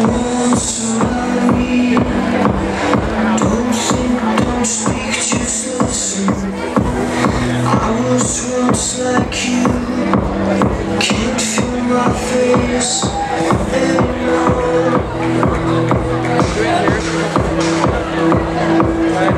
Like you can't feel my face anymore. Like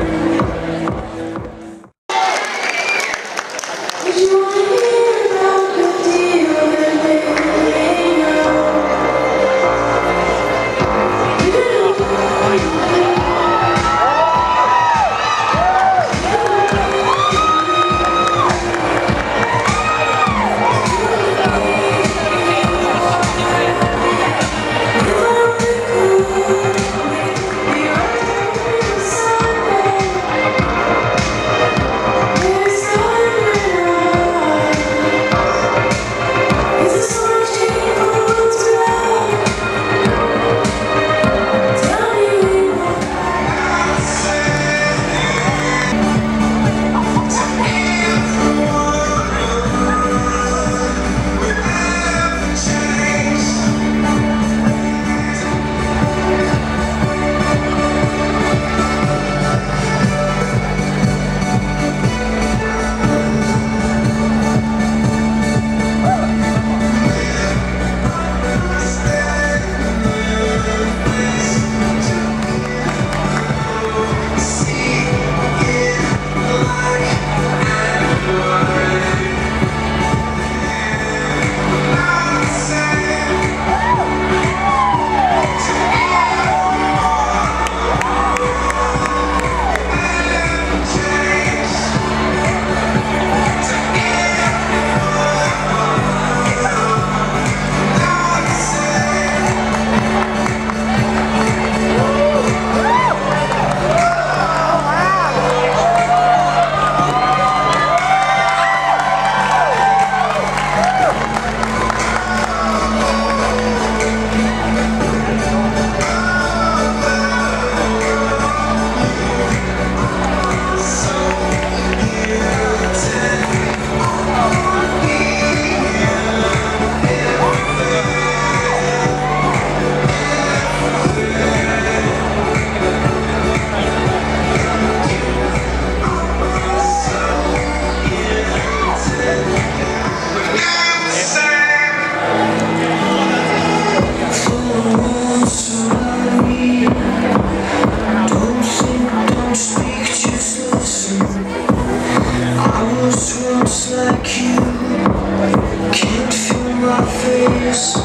you can't feel my face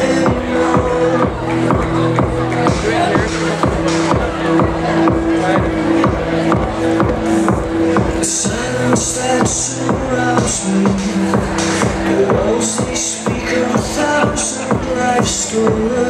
anymore. The silence that surrounds me, the walls they speak of a thousand life stories.